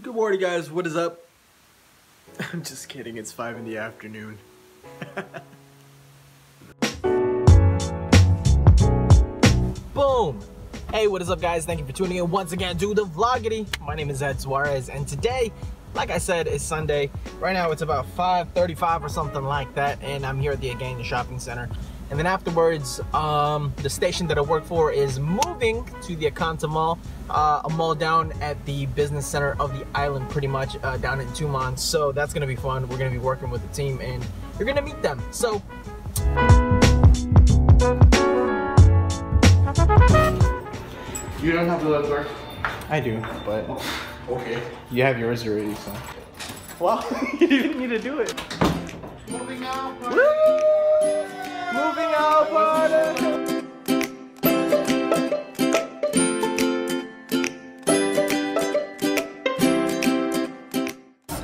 Good morning, guys. What is up? I'm just kidding. It's 5 in the afternoon. Boom! Hey, what is up, guys? Thank you for tuning in once again to the Vloggity. My name is Ed Suarez, and today, like I said, is Sunday. Right now, it's about 5:35 or something like that, and I'm here at the Agana Shopping Center. And then afterwards, the station that I work for is moving to the Akanta Mall, a mall down at the business center of the island, pretty much, down in Tumon. So that's gonna be fun. We're gonna be working with the team and you're gonna meet them. So you don't have the left work? I do, but okay. You have yours already, so. Well, you didn't need to do it. Moving out. Woo! Moving out, buddy!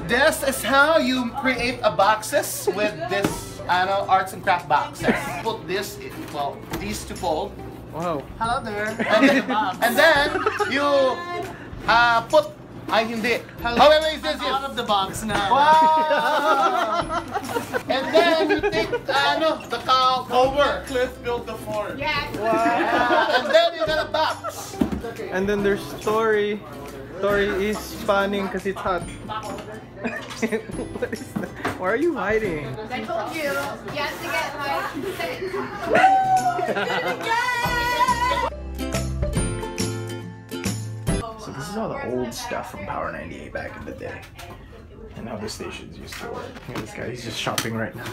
This is how you create a boxes with this arts and craft boxes. Put this in, well, these to fold. Wow. Hello there. And then you put. Ay, hindi. How many is this? Out of the box now. Wow! And then you take the cow over. Cliff built the form. Yeah. Wow. And then you got a box. And then there's Tori. Tori is spanning because it's hot. What is that? Why are you hiding? I told you. You have to get my consent. Woo! So this is all the old stuff from Power 98 back in the day, and how the stations used to work. Look at this guy, he's just shopping right now.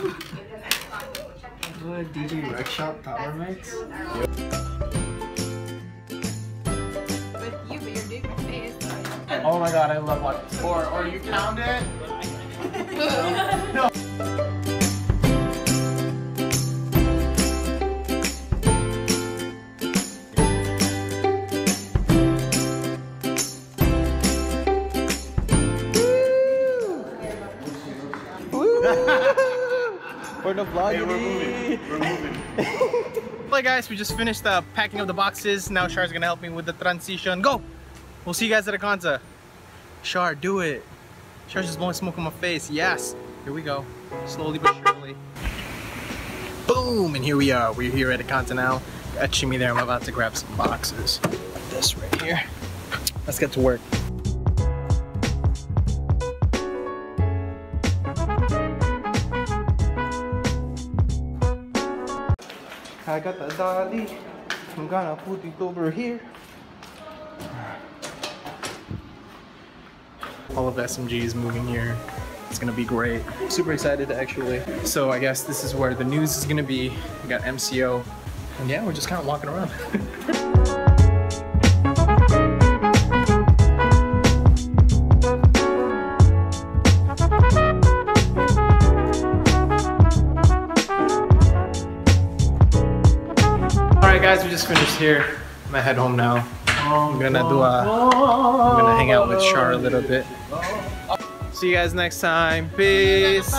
DJ Rec Shop Power Mix. Yep. Oh my god, I love watching. Or you count it. No. We're the vlog. Hey, we're moving. We're moving. Well, guys, we just finished packing up the boxes. Now Char's gonna help me with the transition. Go! We'll see you guys at Akanta. Char, do it. Char's just blowing smoke on my face. Yes. Here we go. Slowly but surely. Boom! And here we are. We're here at Akanta now. Got Chimmy there. I'm about to grab some boxes. Like this right here. Let's get to work. I got the dolly. I'm gonna put it over here. All of SMG is moving here. It's gonna be great. Super excited, actually. So I guess this is where the news is gonna be. We got MCO, and yeah, we're just kind of walking around. Guys, we just finished here. I'm gonna head home now. I'm gonna hang out with Char a little bit. See you guys next time. Peace.